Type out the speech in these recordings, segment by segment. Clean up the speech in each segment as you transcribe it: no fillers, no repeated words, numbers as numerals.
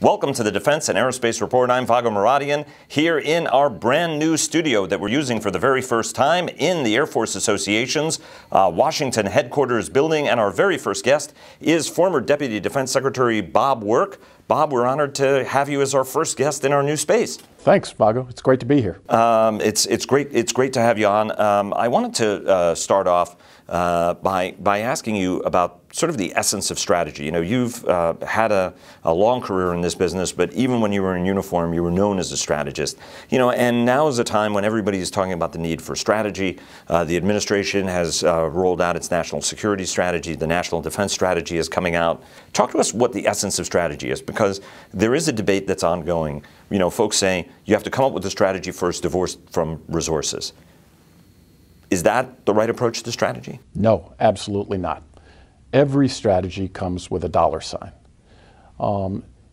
Welcome to the Defense and Aerospace Report. I'm Vago Muradian, here in our brand new studio that we're using for the very first time in the Air Force Association's Washington headquarters building. And our very first guest is former Deputy Defense Secretary Bob Work. Bob, we're honored to have you as our first guest in our new space. Thanks, Vago. It's great to be here. It's great to have you on. I wanted to start off by asking you about sort of the essence of strategy. You know, you've had a long career in this business, but even when you were in uniform, you were known as a strategist. You know, and now is a time when everybody is talking about the need for strategy. The administration has rolled out its national security strategy. The national defense strategy is coming out. Talk to us what the essence of strategy is, because there is a debate that's ongoing. You know, folks saying you have to come up with a strategy first, divorced from resources. Is that the right approach to strategy? No, absolutely not. Every strategy comes with a dollar sign.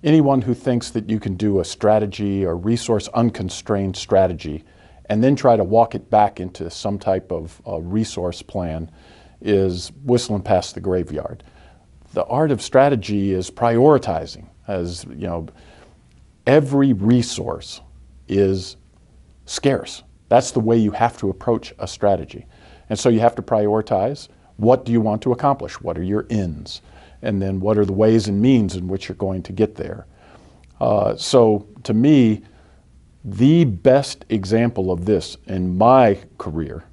Anyone who thinks that you can do a strategy or resource unconstrained strategy and then try to walk it back into some type of resource plan is whistling past the graveyard. The art of strategy is prioritizing. As you know, every resource is scarce. That's the way you have to approach a strategy. And so you have to prioritize. What do you want to accomplish? What are your ends? And then what are the ways and means in which you're going to get there? So to me, the best example of this in my career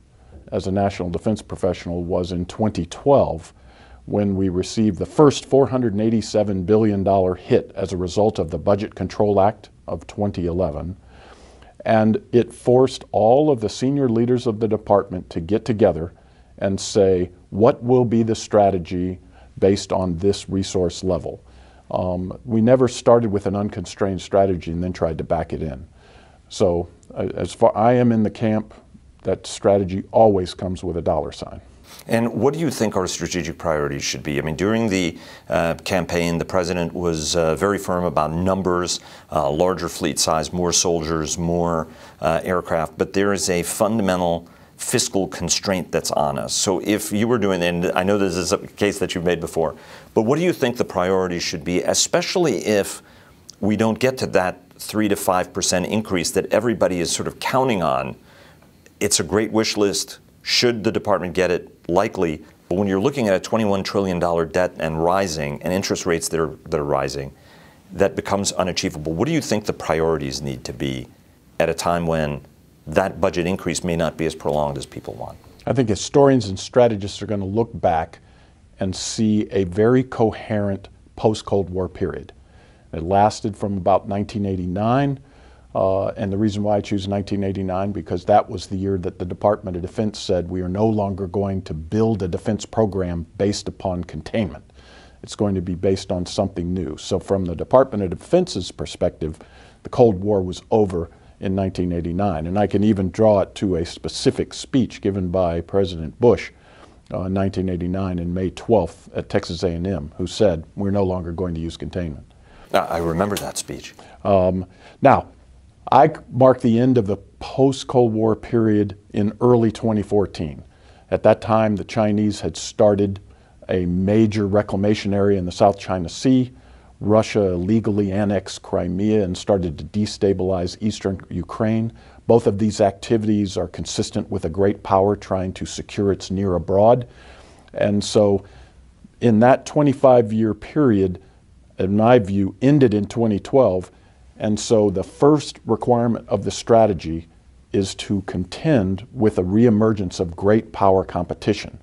as a national defense professional was in 2012, when we received the first $487 billion hit as a result of the Budget Control Act of 2011. And it forced all of the senior leaders of the department to get together and say, what will be the strategy based on this resource level? We never started with an unconstrained strategy and then tried to back it in. So as far I am in the camp, that strategy always comes with a dollar sign. And what do you think our strategic priorities should be? I mean, during the campaign, the president was very firm about numbers, larger fleet size, more soldiers, more aircraft, but there is a fundamental fiscal constraint that's on us. So if you were doing, and I know this is a case that you've made before, but what do you think the priorities should be, especially if we don't get to that 3% to 5% increase that everybody is sort of counting on? It's a great wish list. Should the department get it? Likely. But when you're looking at a $21 trillion debt and rising, and interest rates that are rising, that becomes unachievable. What do you think the priorities need to be at a time when that budget increase may not be as prolonged as people want? I think historians and strategists are going to look back and see a very coherent post-Cold War period. It lasted from about 1989, and the reason why I choose 1989 because that was the year that the Department of Defense said we are no longer going to build a defense program based upon containment. It's going to be based on something new. So from the Department of Defense's perspective, the Cold War was over in 1989, and I can even draw it to a specific speech given by President Bush in 1989 and May 12th at Texas A&M, who said, we're no longer going to use containment. I remember that speech. Now, I marked the end of the post-Cold War period in early 2014. At that time, the Chinese had started a major reclamation area in the South China Sea. Russia illegally annexed Crimea and started to destabilize eastern Ukraine. Both of these activities are consistent with a great power trying to secure its near abroad. And so in that 25-year period, in my view, ended in 2012. And so the first requirement of the strategy is to contend with a reemergence of great power competition.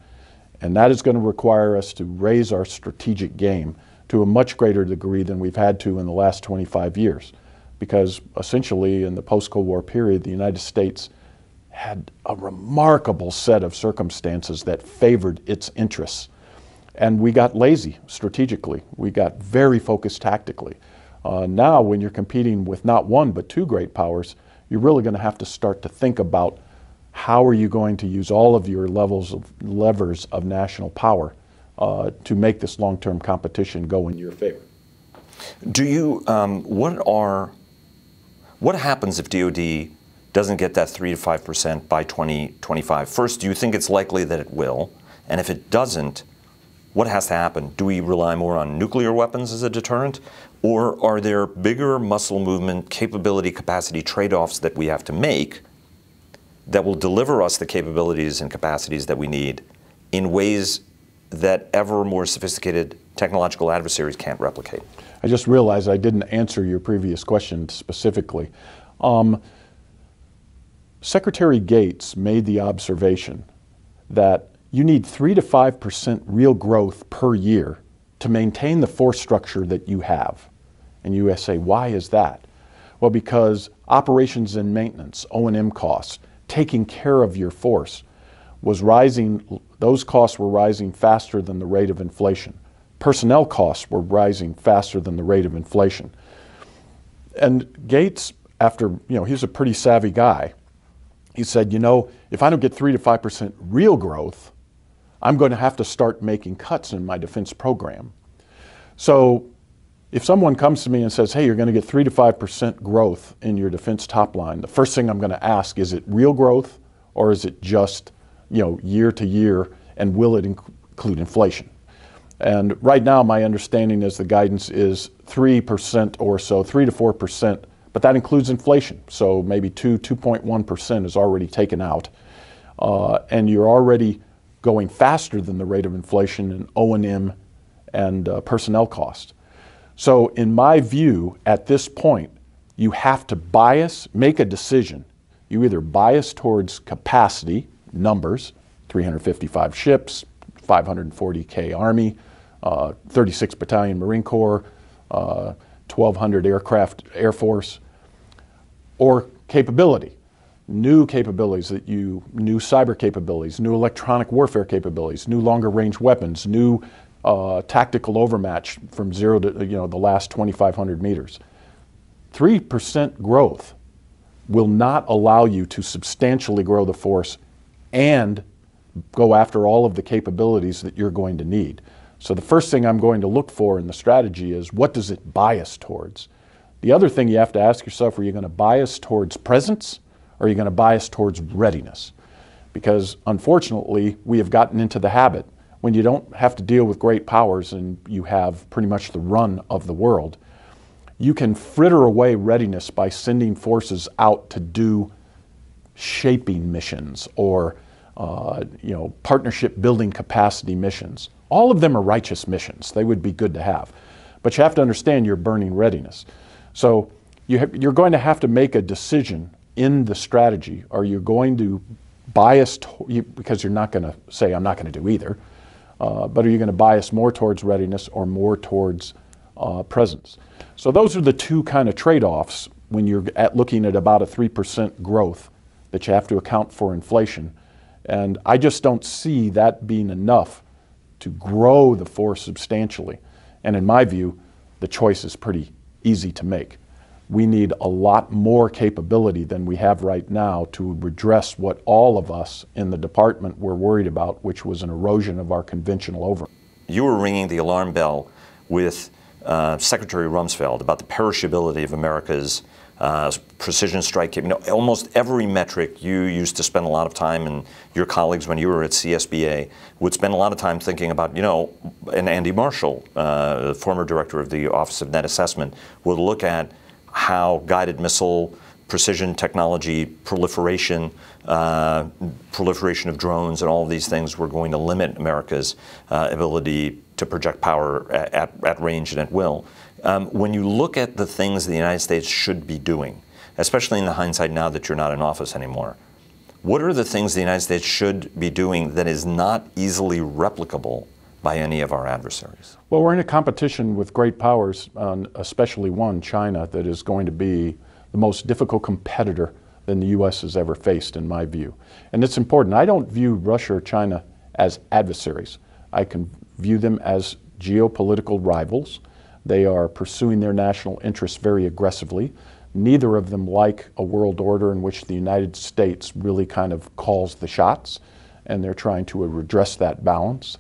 And that is going to require us to raise our strategic game to a much greater degree than we've had to in the last 25 years. Because essentially in the post-Cold War period, the United States had a remarkable set of circumstances that favored its interests. And we got lazy strategically. We got very focused tactically. Now when you're competing with not one but two great powers, you're really going to have to start to think about how are you going to use all of your levers of national power to make this long-term competition go in your favor. Do you, what happens if DoD doesn't get that 3% to 5% by 2025? First, do you think it's likely that it will? And if it doesn't, What has to happen? Do we rely more on nuclear weapons as a deterrent? Or are there bigger muscle movement, capability, capacity trade-offs that we have to make that will deliver us the capabilities and capacities that we need in ways that ever more sophisticated technological adversaries can't replicate? I just realized I didn't answer your previous question specifically. Secretary Gates made the observation that you need 3 to 5% real growth per year to maintain the force structure that you have. And you say, why is that? Well, because operations and maintenance, O&M costs, taking care of your force was rising, those costs were rising faster than the rate of inflation. Personnel costs were rising faster than the rate of inflation. And Gates, after, he's a pretty savvy guy, he said, if I don't get 3 to 5% real growth, I'm going to have to start making cuts in my defense program. So if someone comes to me and says, hey, you're going to get 3 to 5% growth in your defense top line, the first thing I'm going to ask, is it real growth or is it just, year to year, and will it include inflation? And right now my understanding is the guidance is 3% or so, 3 to 4%, but that includes inflation. So maybe 2.1% is already taken out. And you're already going faster than the rate of inflation in O&M and personnel costs. So in my view, at this point, you have to bias, make a decision. You either bias towards capacity, numbers, 355 ships, 540K Army, 36 Battalion Marine Corps, 1,200 aircraft Air Force, or capability. New capabilities that you, new cyber capabilities, new electronic warfare capabilities, new longer range weapons, new tactical overmatch from zero to the last 2,500 meters. 3% growth will not allow you to substantially grow the force and go after all of the capabilities that you're going to need. So the first thing I'm going to look for in the strategy is, what does it bias towards? The other thing you have to ask yourself, are you going to bias towards presence? Or are you going to bias towards readiness? Because unfortunately, we have gotten into the habit, when you don't have to deal with great powers and you have pretty much the run of the world, you can fritter away readiness by sending forces out to do shaping missions or partnership building capacity missions. All of them are righteous missions. They would be good to have. But you have to understand you're burning readiness. So you're going to have to make a decision in the strategy. Are you going to bias, because you're not going to say, I'm not going to do either, but are you going to bias more towards readiness or more towards presence? So those are the two kind of trade-offs when you're looking at about a 3% growth that you have to account for inflation. And I just don't see that being enough to grow the force substantially. And in my view, the choice is pretty easy to make. We need a lot more capability than we have right now to redress what all of us in the department were worried about, which was an erosion of our conventional overall. You were ringing the alarm bell with Secretary Rumsfeld about the perishability of America's precision strike. Almost every metric, you used to spend a lot of time, and your colleagues when you were at CSBA would spend a lot of time thinking about, and Andy Marshall, the former director of the Office of Net Assessment, would look at how guided missile, precision technology, proliferation of drones, and all of these things were going to limit America's ability to project power at range and at will. When you look at the things the United States should be doing, especially in the hindsight now that you're not in office anymore, what are the things the United States should be doing that is not easily replicable by any of our adversaries? Well, we're in a competition with great powers, especially one, China, that is going to be the most difficult competitor than the U.S. has ever faced, in my view. And it's important. I don't view Russia or China as adversaries. I can view them as geopolitical rivals. They are pursuing their national interests very aggressively. Neither of them like a world order in which the United States really kind of calls the shots, and they're trying to redress that balance.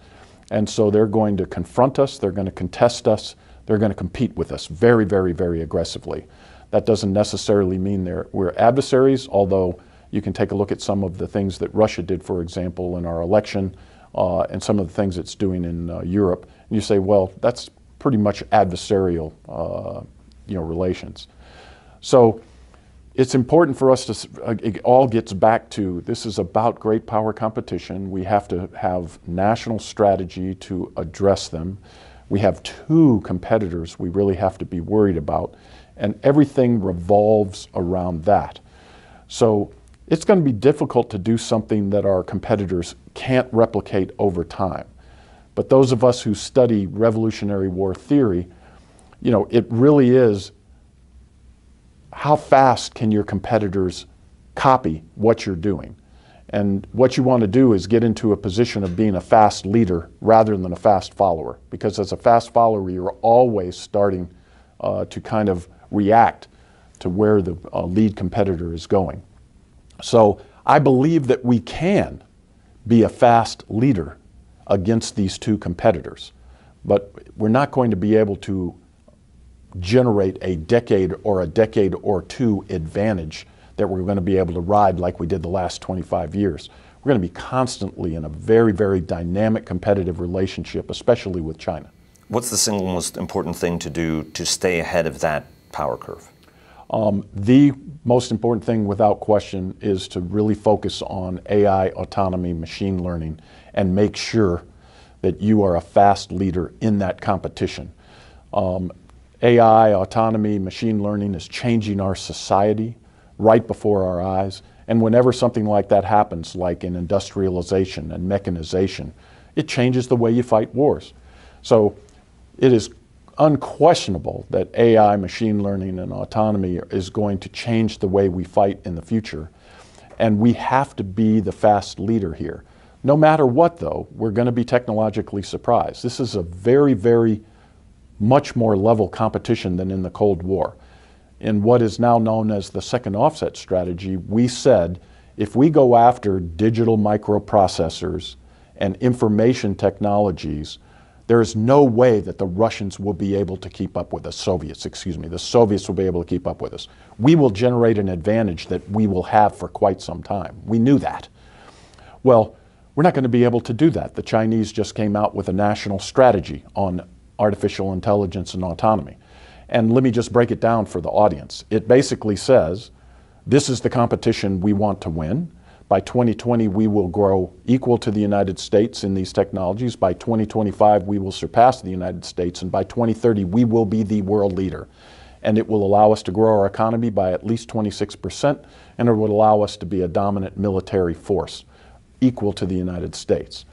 And so they're going to confront us, they're going to contest us, they're going to compete with us very, very, very aggressively. That doesn't necessarily mean we're adversaries, although you can take a look at some of the things that Russia did, for example, in our election and some of the things it's doing in Europe. And you say, well, that's pretty much adversarial relations. So it's important for us to, it all gets back to, this is about great power competition. We have to have national strategy to address them. We have two competitors we really have to be worried about, and everything revolves around that. So it's going to be difficult to do something that our competitors can't replicate over time. But those of us who study Revolutionary War theory, you know, it really is, how fast can your competitors copy what you're doing? And what you want to do is get into a position of being a fast leader rather than a fast follower. Because as a fast follower, you're always starting to kind of react to where the lead competitor is going. So I believe that we can be a fast leader against these two competitors, but we're not going to be able to generate a decade or two advantage that we're going to be able to ride like we did the last 25 years. We're going to be constantly in a very, very dynamic competitive relationship, especially with China. What's the single most important thing to do to stay ahead of that power curve? The most important thing, without question, is to really focus on AI, autonomy, machine learning, and make sure that you are a fast leader in that competition. AI, autonomy, machine learning is changing our society right before our eyes. And whenever something like that happens, like in industrialization and mechanization, it changes the way you fight wars. So it is unquestionable that AI, machine learning, and autonomy is going to change the way we fight in the future. And we have to be the fast leader here. No matter what, though, we're going to be technologically surprised. This is a very, very much more level competition than in the Cold War. In what is now known as the second offset strategy, we said, if we go after digital microprocessors and information technologies, there is no way that the Russians will be able to keep up with us. Soviets, excuse me. The Soviets will be able to keep up with us. We will generate an advantage that we will have for quite some time. We knew that. Well, we're not going to be able to do that. The Chinese just came out with a national strategy on artificial intelligence and autonomy. And let me just break it down for the audience. It basically says, this is the competition we want to win. By 2020, we will grow equal to the United States in these technologies. By 2025, we will surpass the United States. And by 2030, we will be the world leader. And it will allow us to grow our economy by at least 26%, and it would allow us to be a dominant military force equal to the United States.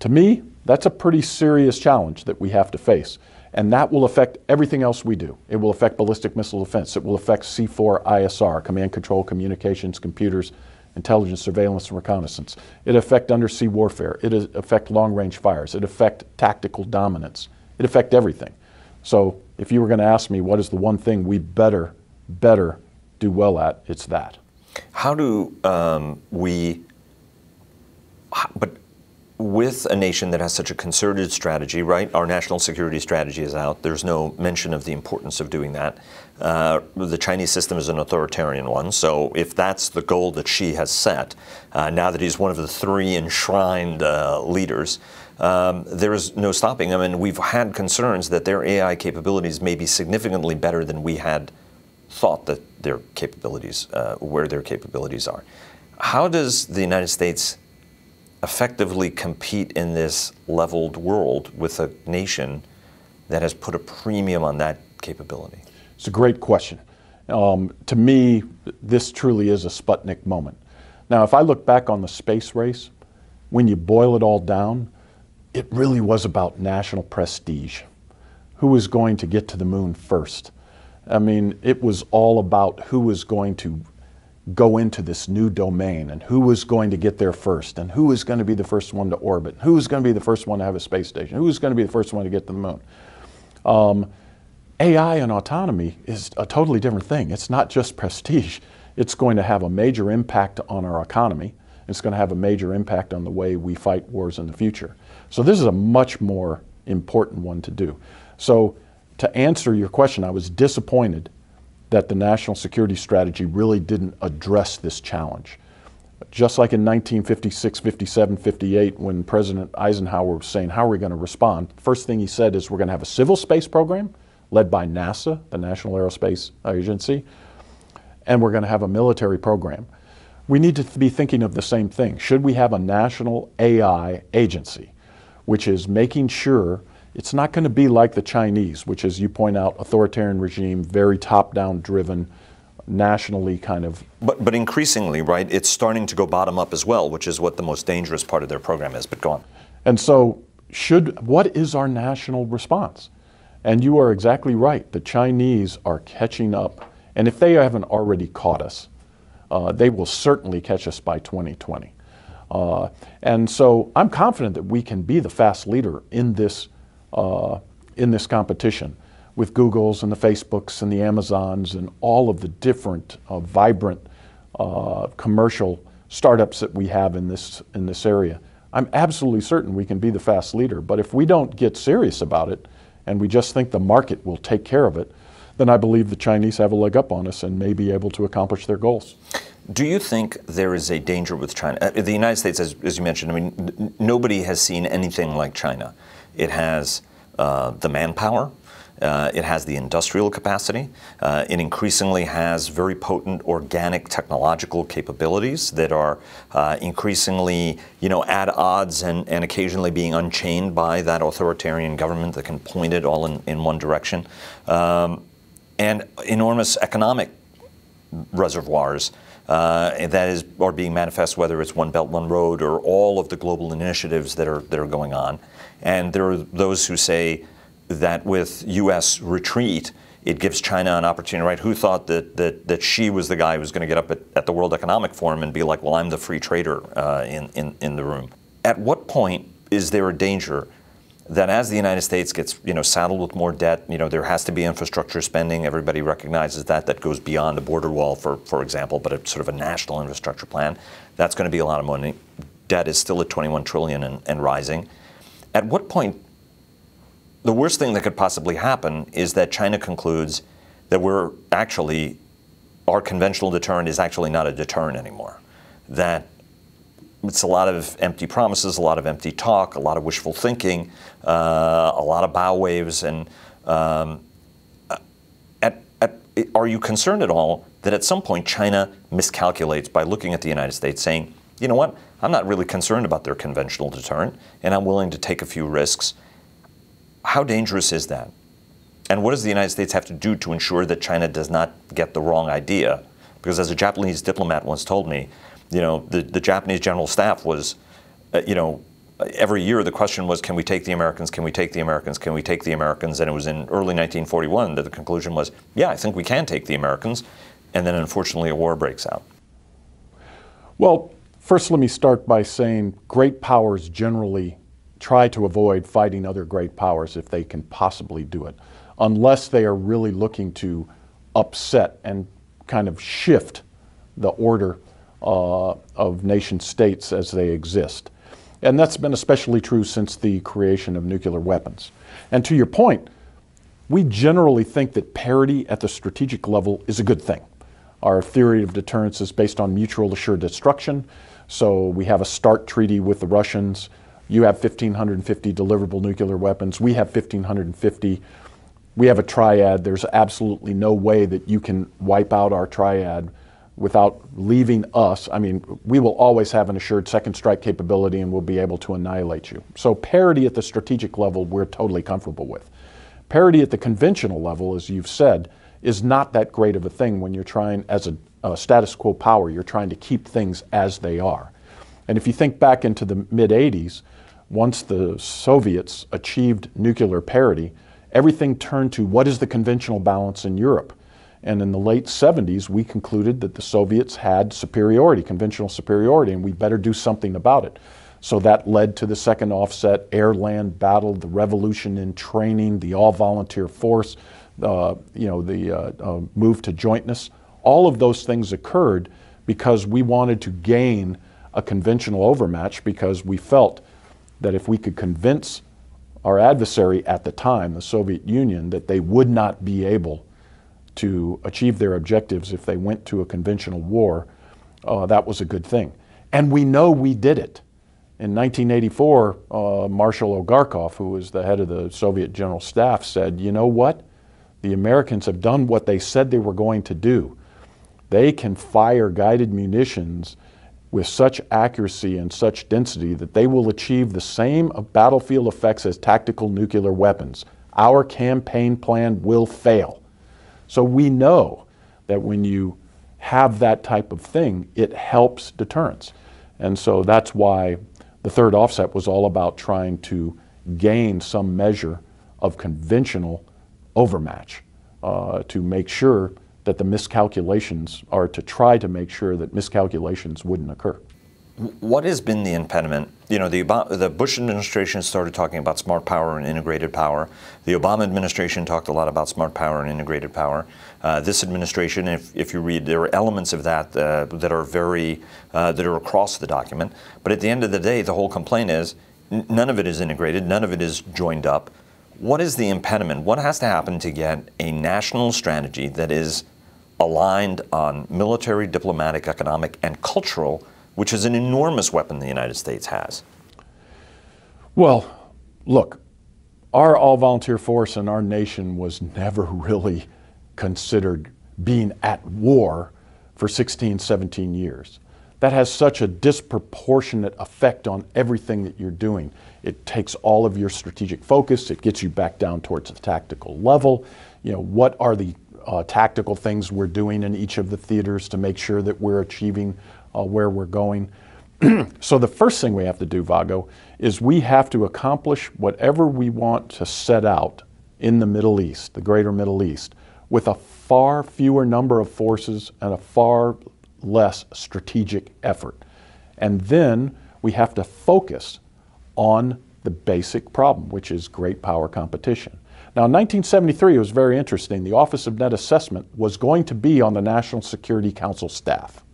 To me, that's a pretty serious challenge that we have to face. And that will affect everything else we do. It will affect ballistic missile defense. It will affect C4ISR, command, control, communications, computers, intelligence, surveillance, and reconnaissance. It affects undersea warfare. It affects long-range fires. It affects tactical dominance. It affects everything. So if you were going to ask me what is the one thing we better do well at, it's that. How do but with a nation that has such a concerted strategy, right? Our national security strategy is out. There's no mention of the importance of doing that. The Chinese system is an authoritarian one, so if that's the goal that Xi has set, now that he's one of the three enshrined leaders, there is no stopping. I mean, we've had concerns that their AI capabilities may be significantly better than we had thought that their capabilities, where their capabilities are. How does the United States effectively compete in this leveled world with a nation that has put a premium on that capability? It's a great question. To me, this truly is a Sputnik moment. Now, if I look back on the space race, when you boil it all down, it really was about national prestige. Who was going to get to the moon first? I mean, it was all about who was going to go into this new domain and who was going to get there first and who was going to be the first one to orbit, who was going to be the first one to have a space station, who was going to be the first one to get to the moon. AI and autonomy is a totally different thing. It's not just prestige. It's going to have a major impact on our economy. It's going to have a major impact on the way we fight wars in the future. So this is a much more important one to do. So to answer your question, I was disappointed that the national security strategy really didn't address this challenge. just like in 1956, 57, 58, when President Eisenhower was saying, how are we going to respond? First thing he said is, we're going to have a civil space program led by NASA, the National Aerospace Agency, and we're going to have a military program. We need to be thinking of the same thing. Should we have a national AI agency, which is making sure it's not going to be like the Chinese, which, as you point out, authoritarian regime, very top-down driven, nationally kind of. But increasingly, right, it's starting to go bottom-up as well, which is what the most dangerous part of their program is, but go on. And so what is our national response? And you are exactly right. The Chinese are catching up. And if they haven't already caught us, they will certainly catch us by 2020. And so I'm confident that we can be the fast leader in this competition with Google's and the Facebooks and the Amazons and all of the different vibrant commercial startups that we have in this area. I'm absolutely certain we can be the fast leader, but if we don't get serious about it and we just think the market will take care of it, then I believe the Chinese have a leg up on us and may be able to accomplish their goals. Do you think there is a danger with China? The United States, as you mentioned, I mean, nobody has seen anything like China. It has the manpower, it has the industrial capacity, it increasingly has very potent organic technological capabilities that are increasingly, you know, at odds and occasionally being unchained by that authoritarian government that can point it all in one direction, and enormous economic reservoirs that are being manifest, whether it's One Belt, One Road, or all of the global initiatives that are going on. And there are those who say that with U.S. retreat, it gives China an opportunity, right? Who thought that she was the guy who was going to get up at the World Economic Forum and be like, well, I'm the free trader in the room. At what point is there a danger that as the United States gets, you know, saddled with more debt, you know, there has to be infrastructure spending, everybody recognizes that goes beyond the border wall, for example, but it's sort of a national infrastructure plan. That's going to be a lot of money. Debt is still at $21 trillion and rising. At what point, the worst thing that could possibly happen is that China concludes that we're actually, our conventional deterrent is actually not a deterrent anymore, that it's a lot of empty promises, a lot of empty talk, a lot of wishful thinking, a lot of bow waves, and are you concerned at all that at some point China miscalculates by looking at the United States saying, you know what, I'm not really concerned about their conventional deterrent, and I'm willing to take a few risks. How dangerous is that? And what does the United States have to do to ensure that China does not get the wrong idea? Because as a Japanese diplomat once told me, you know, the Japanese General Staff was, you know, every year the question was, can we take the Americans, can we take the Americans, can we take the Americans? And it was in early 1941 that the conclusion was, yeah, I think we can take the Americans. And then unfortunately a war breaks out. Well, first let me start by saying great powers generally try to avoid fighting other great powers if they can possibly do it, unless they are really looking to upset and kind of shift the order of nation states as they exist. And that's been especially true since the creation of nuclear weapons. And to your point, we generally think that parity at the strategic level is a good thing. Our theory of deterrence is based on mutual assured destruction. So we have a START treaty with the Russians. You have 1,550 deliverable nuclear weapons. We have 1,550. We have a triad. There's absolutely no way that you can wipe out our triad without leaving us. I mean, we will always have an assured second strike capability and we'll be able to annihilate you. So parity at the strategic level, we're totally comfortable with. Parity at the conventional level, as you've said, is not that great of a thing when you're trying, as a status quo power, you're trying to keep things as they are. And if you think back into the mid-'80s, once the Soviets achieved nuclear parity, everything turned to what is the conventional balance in Europe? And in the late 70s, we concluded that the Soviets had superiority, conventional superiority, and we better do something about it. So that led to the second offset, air-land battle, the revolution in training, the all-volunteer force, you know, the move to jointness. All of those things occurred because we wanted to gain a conventional overmatch, because we felt that if we could convince our adversary at the time, the Soviet Union, that they would not be able to achieve their objectives if they went to a conventional war, that was a good thing. And we know we did it. In 1984, Marshal Ogarkov, who was the head of the Soviet General Staff, said, you know what? The Americans have done what they said they were going to do. They can fire guided munitions with such accuracy and such density that they will achieve the same battlefield effects as tactical nuclear weapons. Our campaign plan will fail. So we know that when you have that type of thing, it helps deterrence. And so that's why the third offset was all about trying to gain some measure of conventional overmatch to make sure that the miscalculations are to try to make sure that miscalculations wouldn't occur. What has been the impediment? You know, the Bush administration started talking about smart power and integrated power. The Obama administration talked a lot about smart power and integrated power. This administration, if you read, there are elements of that that are across the document. But at the end of the day, the whole complaint is none of it is integrated, none of it is joined up. What is the impediment? What has to happen to get a national strategy that is aligned on military, diplomatic, economic, and cultural, which is an enormous weapon the United States has? Well, look, our all-volunteer force and our nation was never really considered being at war for 16, 17 years. That has such a disproportionate effect on everything that you're doing. It takes all of your strategic focus. It gets you back down towards the tactical level. You know, what are the tactical things we're doing in each of the theaters to make sure that we're achieving where we're going. So the first thing we have to do, Vago, is we have to accomplish whatever we want to set out in the Middle East, the greater Middle East, with a far fewer number of forces and a far less strategic effort. And then we have to focus on the basic problem, which is great power competition. Now, in 1973, it was very interesting. The Office of Net Assessment was going to be on the National Security Council staff.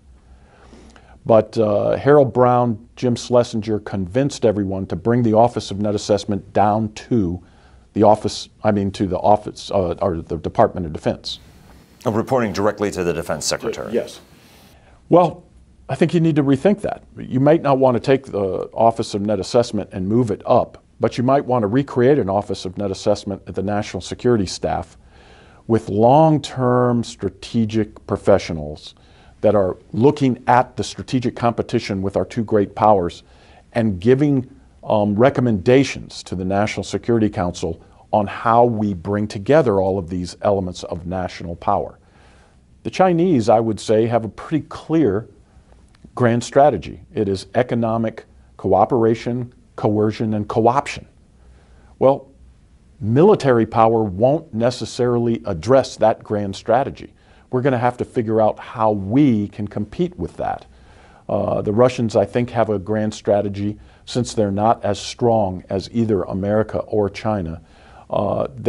But Harold Brown, Jim Schlesinger convinced everyone to bring the Office of Net Assessment down to the office, or the Department of Defense. I'm reporting directly to the Defense Secretary. Yes. Well, I think you need to rethink that. You might not want to take the Office of Net Assessment and move it up, but you might want to recreate an Office of Net Assessment at the National Security Staff with long-term strategic professionals that are looking at the strategic competition with our two great powers and giving recommendations to the National Security Council on how we bring together all of these elements of national power. The Chinese, I would say, have a pretty clear grand strategy. It is economic cooperation, coercion, and co-option. Well, military power won't necessarily address that grand strategy. We're going to have to figure out how we can compete with that. The Russians, I think, have a grand strategy. Since they're not as strong as either America or China, on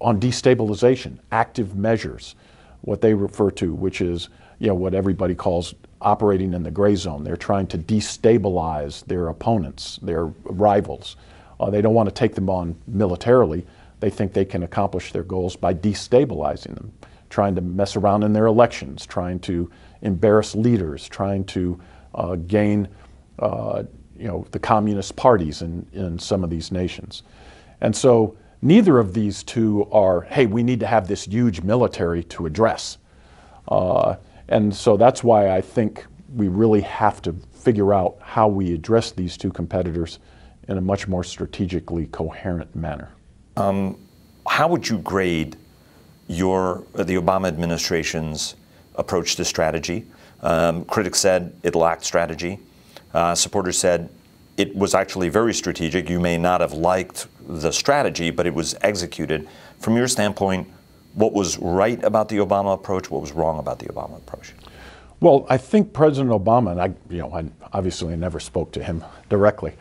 destabilization, active measures, what they refer to, which is, you know, what everybody calls operating in the gray zone. They're trying to destabilize their opponents, their rivals. They don't want to take them on militarily. They think they can accomplish their goals by destabilizing them, trying to mess around in their elections, trying to embarrass leaders, trying to gain you know, the communist parties in some of these nations. And so neither of these two are, hey, we need to have this huge military to address. And so that's why I think we really have to figure out how we address these two competitors in a much more strategically coherent manner. How would you grade the Obama administration's approach to strategy? Critics said it lacked strategy. Supporters said it was actually very strategic. You may not have liked the strategy, but it was executed. From your standpoint, what was right about the Obama approach? What was wrong about the Obama approach? Well, I think President Obama, and I obviously never spoke to him directly,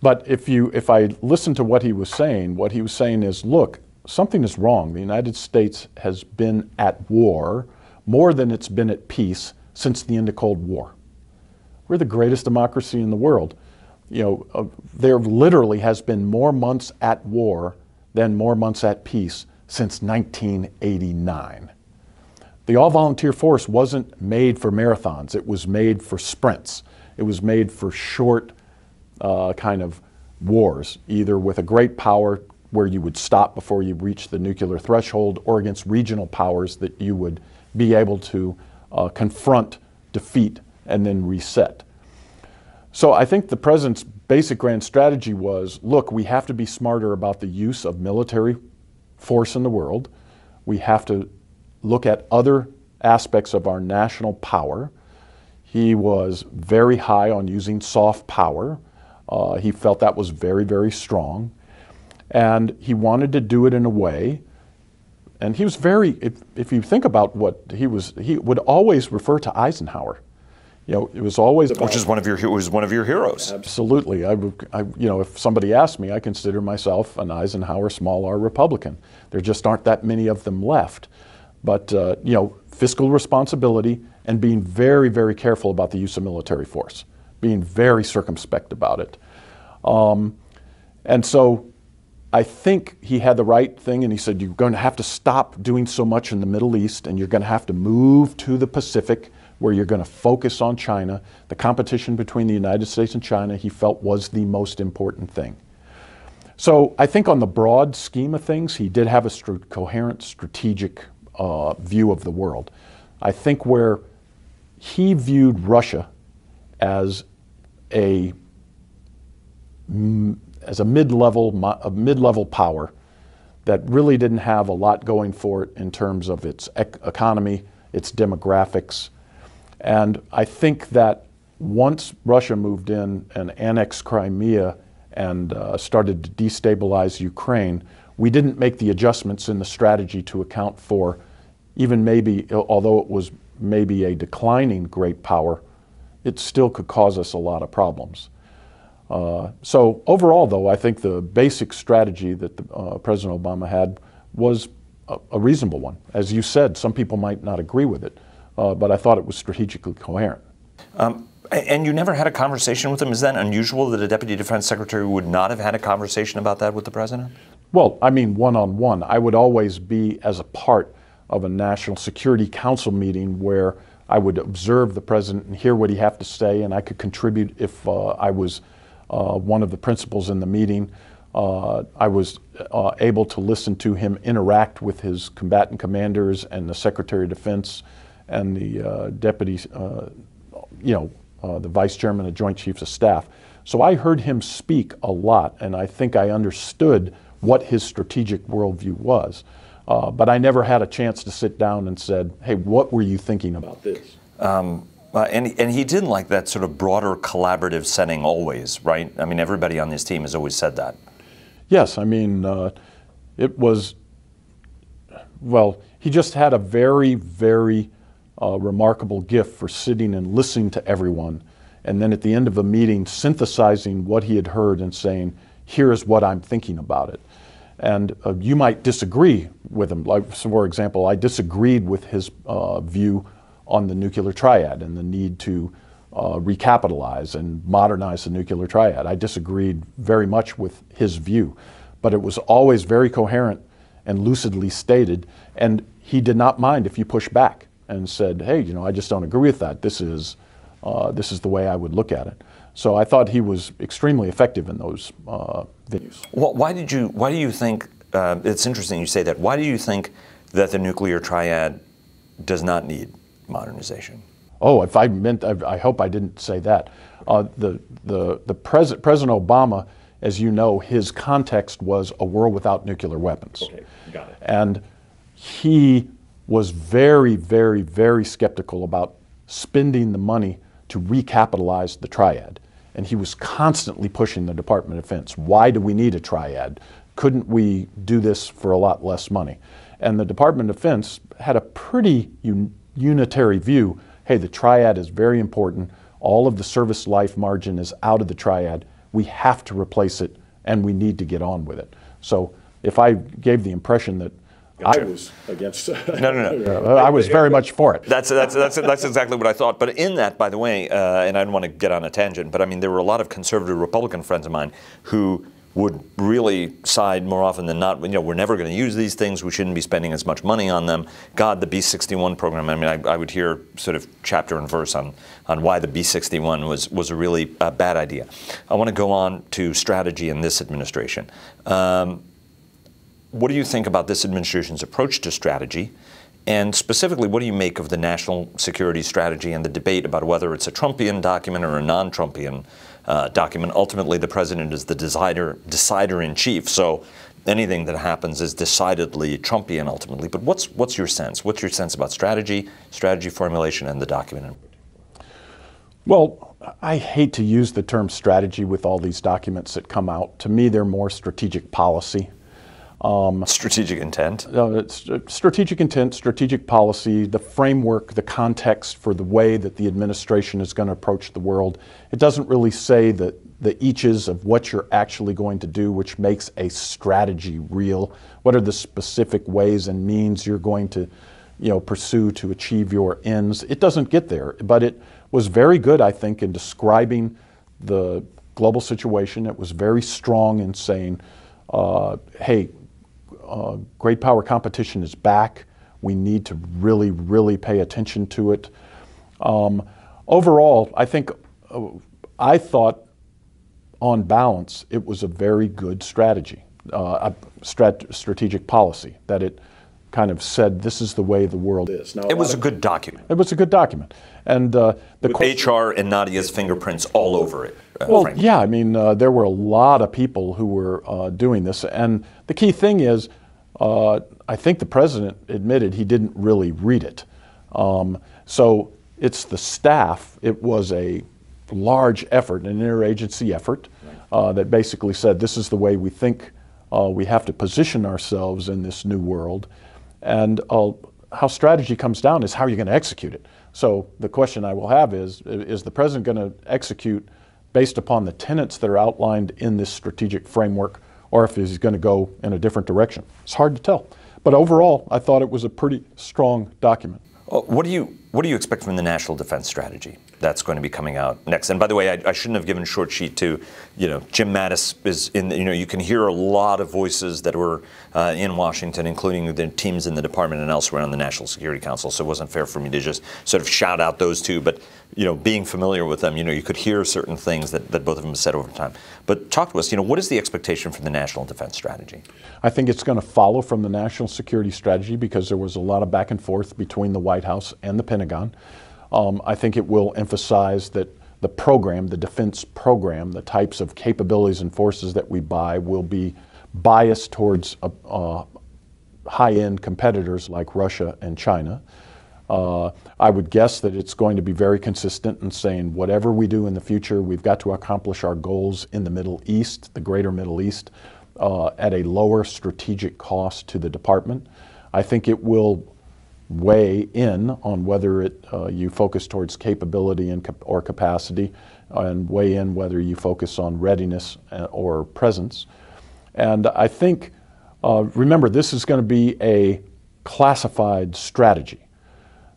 but if I listened to what he was saying is, look, something is wrong. The United States has been at war more than it's been at peace since the end of Cold War. We're the greatest democracy in the world. You know, there literally has been more months at war than more months at peace since 1989. The all-volunteer force wasn't made for marathons. It was made for sprints. It was made for short kind of wars, either with a great power where you would stop before you reach the nuclear threshold, or against regional powers that you would be able to confront, defeat, and then reset. So I think the president's basic grand strategy was, look, we have to be smarter about the use of military force in the world. We have to look at other aspects of our national power. He was very high on using soft power. He felt that was very, very strong. And he wanted to do it in a way, and he was very, if you think about what he was, he would always refer to Eisenhower. You know, it was always about, which is one of your heroes. Absolutely. I you know, if somebody asked me, I consider myself an Eisenhower small R Republican. There just aren't that many of them left. But you know, fiscal responsibility and being very, very careful about the use of military force, being very circumspect about it. And so I think he had the right thing, and he said, you're going to have to stop doing so much in the Middle East, and you're going to have to move to the Pacific, where you're going to focus on China. The competition between the United States and China, he felt, was the most important thing. So I think on the broad scheme of things, he did have a coherent strategic view of the world. I think where he viewed Russia as a mid-level power that really didn't have a lot going for it in terms of its economy, its demographics. And I think that once Russia moved in and annexed Crimea and started to destabilize Ukraine, we didn't make the adjustments in the strategy to account for, even maybe, although it was maybe a declining great power, it still could cause us a lot of problems. So overall, though, I think the basic strategy that President Obama had was a reasonable one. As you said, some people might not agree with it. But I thought it was strategically coherent. And you never had a conversation with him? Is that unusual that a Deputy Defense Secretary would not have had a conversation about that with the President? Well, I mean, one-on-one. I would always be as a part of a National Security Council meeting where I would observe the President and hear what he had to say, and I could contribute if I was one of the principals in the meeting. I was able to listen to him interact with his combatant commanders and the Secretary of Defense and the deputies, the vice chairman of Joint Chiefs of Staff. So I heard him speak a lot, and I think I understood what his strategic worldview was. But I never had a chance to sit down and said, hey, what were you thinking about this? And he didn't like that sort of broader collaborative setting always, right? I mean, everybody on this team has always said that. Yes, I mean, it was, well, he just had a very, very remarkable gift for sitting and listening to everyone, and then at the end of a meeting synthesizing what he had heard and saying, here's what I'm thinking about it. And you might disagree with him. Like, so for example, I disagreed with his view on the nuclear triad and the need to recapitalize and modernize the nuclear triad. I disagreed very much with his view, but it was always very coherent and lucidly stated, and he did not mind if you push back and said, hey, you know, I just don't agree with that. This is the way I would look at it. So I thought he was extremely effective in those venues. Well, why do you think, it's interesting you say that, why do you think that the nuclear triad does not need modernization? Oh, if I meant, I hope I didn't say that. President Obama, as you know, his context was a world without nuclear weapons. Okay, got it. And he was very, very, very skeptical about spending the money to recapitalize the triad. And he was constantly pushing the Department of Defense. Why do we need a triad? Couldn't we do this for a lot less money? And the Department of Defense had a pretty unitary view. Hey, the triad is very important. All of the service life margin is out of the triad. We have to replace it, and we need to get on with it. So if I gave the impression that I was against. No. I was very much for it. That's exactly what I thought. But in that, by the way, and I don't want to get on a tangent, but I mean, there were a lot of conservative Republican friends of mine who would really side more often than not, you know, we're never going to use these things, we shouldn't be spending as much money on them. God, the B61 program, I mean, I would hear sort of chapter and verse on why the B61 was a really bad idea. I want to go on to strategy in this administration. What do you think about this administration's approach to strategy? And specifically, what do you make of the national security strategy and the debate about whether it's a Trumpian document or a non-Trumpian document? Ultimately, the president is the decider-in-chief, so anything that happens is decidedly Trumpian ultimately. But what's your sense? What's your sense about strategy, strategy formulation, and the document in particular? Well, I hate to use the term strategy with all these documents that come out. To me, they're more strategic policy. Strategic intent? Strategic intent, strategic policy, the framework, the context for the way that the administration is going to approach the world. It doesn't really say the eaches of what you're actually going to do, which makes a strategy real. What are the specific ways and means you're going to, you know, pursue to achieve your ends? It doesn't get there, but it was very good, I think, in describing the global situation. It was very strong in saying, hey, great power competition is back. We need to really, really pay attention to it. Overall, I think, I thought on balance, it was a very good strategy, strategic policy, that it kind of said, this is the way the world is. Now, it was a good document. It was a good document. And with HR and Nadia's fingerprints all over it. Well, frankly. Yeah, I mean, there were a lot of people who were doing this. And the key thing is, I think the president admitted he didn't really read it. So it's the staff. It was a large effort, an interagency effort, that basically said, this is the way we think we have to position ourselves in this new world. And how strategy comes down is how you're going to execute it. So the question I will have is the president going to execute based upon the tenets that are outlined in this strategic framework, or if he's going to go in a different direction? It's hard to tell. But overall, I thought it was a pretty strong document. What do you expect from the national defense strategy that's going to be coming out next? And by the way, I shouldn't have given short sheet to, you know, Jim Mattis is in. You know, you can hear a lot of voices that were in Washington, including the teams in the department and elsewhere on the National Security Council. So it wasn't fair for me to just sort of shout out those two. But, you know, being familiar with them, you know, you could hear certain things that both of them said over time. But talk to us. You know, what is the expectation for the national defense strategy? I think it's going to follow from the national security strategy because there was a lot of back and forth between the White House and the Pentagon. I think it will emphasize that the program, the defense program, the types of capabilities and forces that we buy will be biased towards high-end competitors like Russia and China. I would guess that it's going to be very consistent in saying whatever we do in the future, we've got to accomplish our goals in the Middle East, the greater Middle East, at a lower strategic cost to the department. I think it will weigh in on whether you focus towards capability and or capacity, and weigh in whether you focus on readiness or presence. And I think, remember, this is going to be a classified strategy.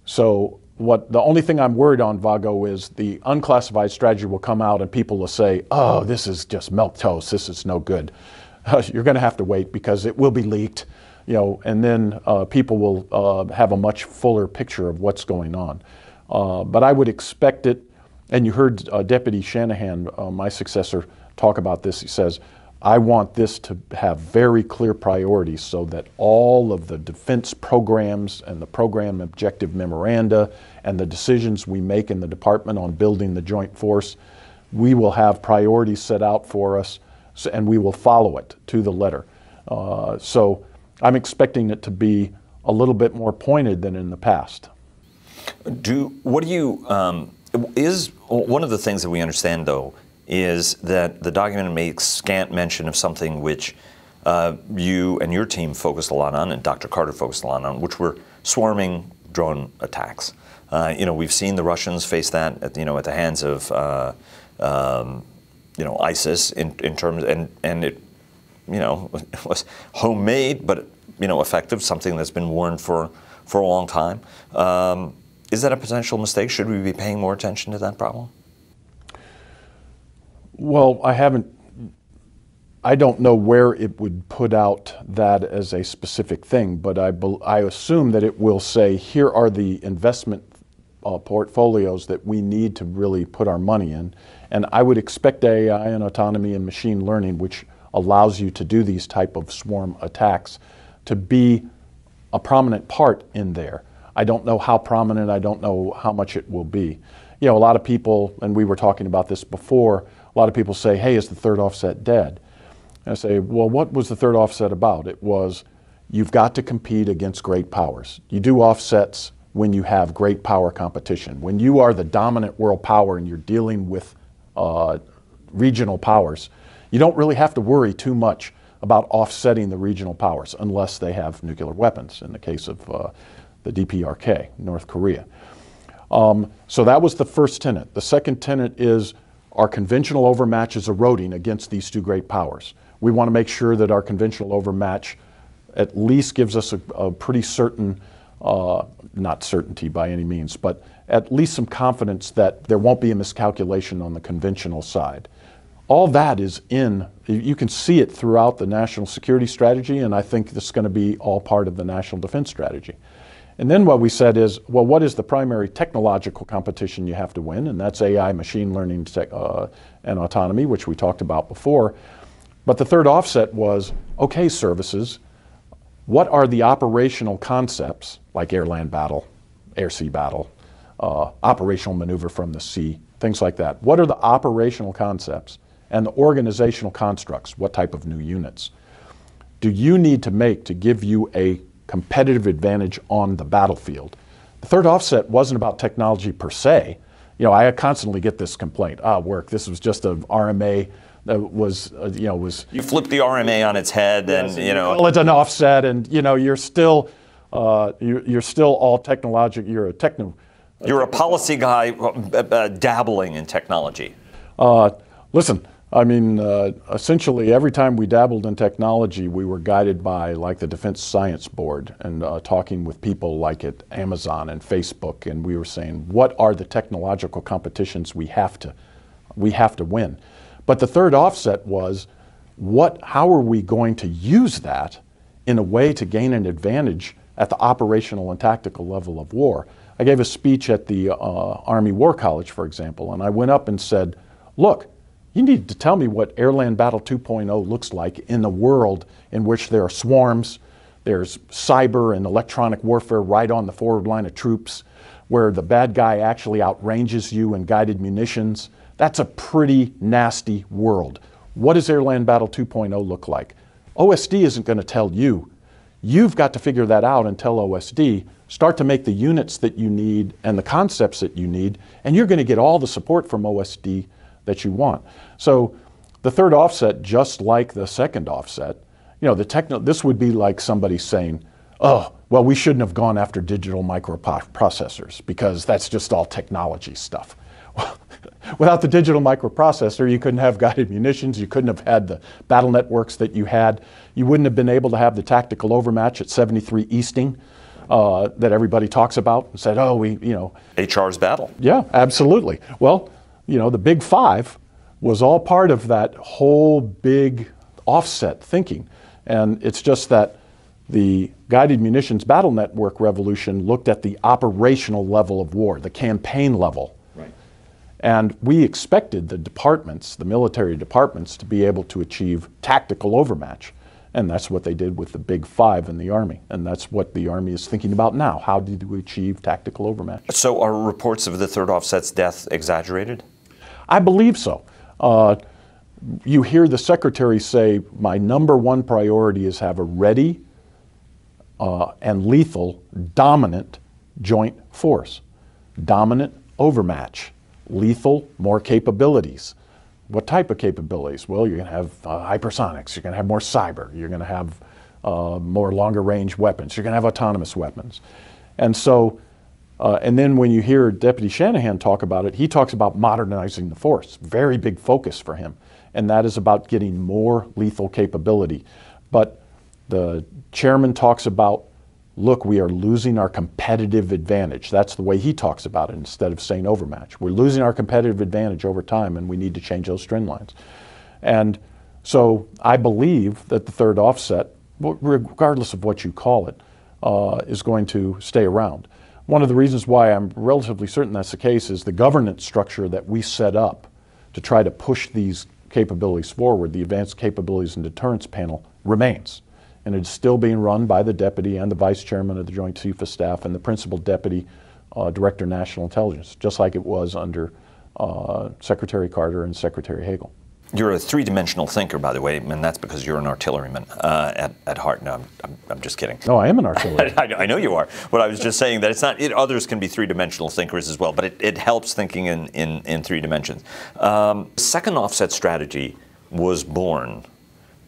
So the only thing I'm worried on, Vago, is the unclassified strategy will come out and people will say, oh, this is just milk toast, this is no good. You're going to have to wait because it will be leaked. You know, and then people will have a much fuller picture of what's going on. But I would expect it, and you heard Deputy Shanahan, my successor, talk about this. He says, I want this to have very clear priorities so that all of the defense programs and the program objective memoranda and the decisions we make in the department on building the joint force, we will have priorities set out for us, and we will follow it to the letter. So I'm expecting it to be a little bit more pointed than in the past. One of the things that we understand, though, is that the document makes scant mention of something which you and your team focused a lot on, and Dr. Carter focused a lot on, which were swarming drone attacks. You know, we've seen the Russians face that, at the hands of, ISIS in terms, and it. You know, it was homemade, but, you know, effective, something that's been warned for a long time. Is that a potential mistake? Should we be paying more attention to that problem? Well, I haven't I don't know where it would put out that as a specific thing, but I assume that it will say, here are the investment portfolios that we need to really put our money in. And I would expect AI and autonomy and machine learning, which allows you to do these type of swarm attacks, to be a prominent part in there. I don't know how prominent, I don't know how much it will be. You know, a lot of people, and we were talking about this before, a lot of people say, hey, is the third offset dead? And I say, well, what was the third offset about? It was, you've got to compete against great powers. You do offsets when you have great power competition. When you are the dominant world power and you're dealing with regional powers, you don't really have to worry too much about offsetting the regional powers unless they have nuclear weapons, in the case of the DPRK, North Korea. So that was the first tenet. The second tenet is our conventional overmatch is eroding against these two great powers. We want to make sure that our conventional overmatch at least gives us a pretty certain, not certainty by any means, but at least some confidence that there won't be a miscalculation on the conventional side. All that is in, you can see it throughout the national security strategy, and I think this is going to be all part of the national defense strategy. And then what we said is, well, what is the primary technological competition you have to win? And that's AI, machine learning, and autonomy, which we talked about before. But the third offset was, okay, services, what are the operational concepts, like air-land battle, air-sea battle, operational maneuver from the sea, things like that. What are the operational concepts and the organizational constructs? What type of new units do you need to make to give you a competitive advantage on the battlefield? The third offset wasn't about technology per se. You know, I constantly get this complaint, Work, this was just an RMA that was, You flipped the RMA on its head, and, you know. Well, it's an offset, and, you know, you're still all technologic, you're a techno. You're a policy guy dabbling in technology. Listen. I mean, essentially, every time we dabbled in technology, we were guided by, like, the Defense Science Board and talking with people like at Amazon and Facebook, and we were saying, what are the technological competitions we have to win? But the third offset was, how are we going to use that in a way to gain an advantage at the operational and tactical level of war? I gave a speech at the Army War College, for example, and I went up and said, look, you need to tell me what Airland Battle 2.0 looks like in a world in which there are swarms, there's cyber and electronic warfare right on the forward line of troops, where the bad guy actually outranges you in guided munitions. That's a pretty nasty world. What does Airland Battle 2.0 look like? OSD isn't going to tell you. You've got to figure that out and tell OSD, start to make the units that you need and the concepts that you need, and you're going to get all the support from OSD that you want. So the third offset, just like the second offset, you know, this would be like somebody saying, oh, well, we shouldn't have gone after digital microprocessors because that's just all technology stuff. Well, without the digital microprocessor, you couldn't have guided munitions, you couldn't have had the battle networks that you had, you wouldn't have been able to have the tactical overmatch at 73 Easting that everybody talks about and said, oh, we, you know. HR's battle. Yeah, absolutely. Well, you know, the Big Five was all part of that whole big offset thinking. And it's just that the guided munitions battle network revolution looked at the operational level of war, the campaign level. Right. And we expected the departments, the military departments, to be able to achieve tactical overmatch. And that's what they did with the Big Five in the Army. And that's what the Army is thinking about now. How did we achieve tactical overmatch? So are reports of the third offset's death exaggerated? I believe so. You hear the secretary say, my number one priority is have a ready and lethal dominant joint force. Dominant overmatch. Lethal, more capabilities. What type of capabilities? Well, you're going to have hypersonics. You're going to have more cyber. You're going to have more longer range weapons. You're going to have autonomous weapons. And so, and then when you hear Deputy Shanahan talk about it, he talks about modernizing the force, very big focus for him. And that is about getting more lethal capability. But the chairman talks about, look, we are losing our competitive advantage. That's the way he talks about it instead of saying overmatch. We're losing our competitive advantage over time, and we need to change those trend lines. And So I believe that the third offset, regardless of what you call it, is going to stay around. One of the reasons why I'm relatively certain that's the case is the governance structure that we set up to try to push these capabilities forward, the Advanced Capabilities and Deterrence Panel, remains. And it's still being run by the deputy and the vice chairman of the Joint Chief of Staff and the principal deputy director of National Intelligence, just like it was under Secretary Carter and Secretary Hagel. You're a three-dimensional thinker, by the way, and that's because you're an artilleryman at heart. No, I'm just kidding. No, I am an artilleryman. I know you are. But I was just saying that it's not. Others can be three-dimensional thinkers as well, but it helps thinking in three dimensions. The second offset strategy was born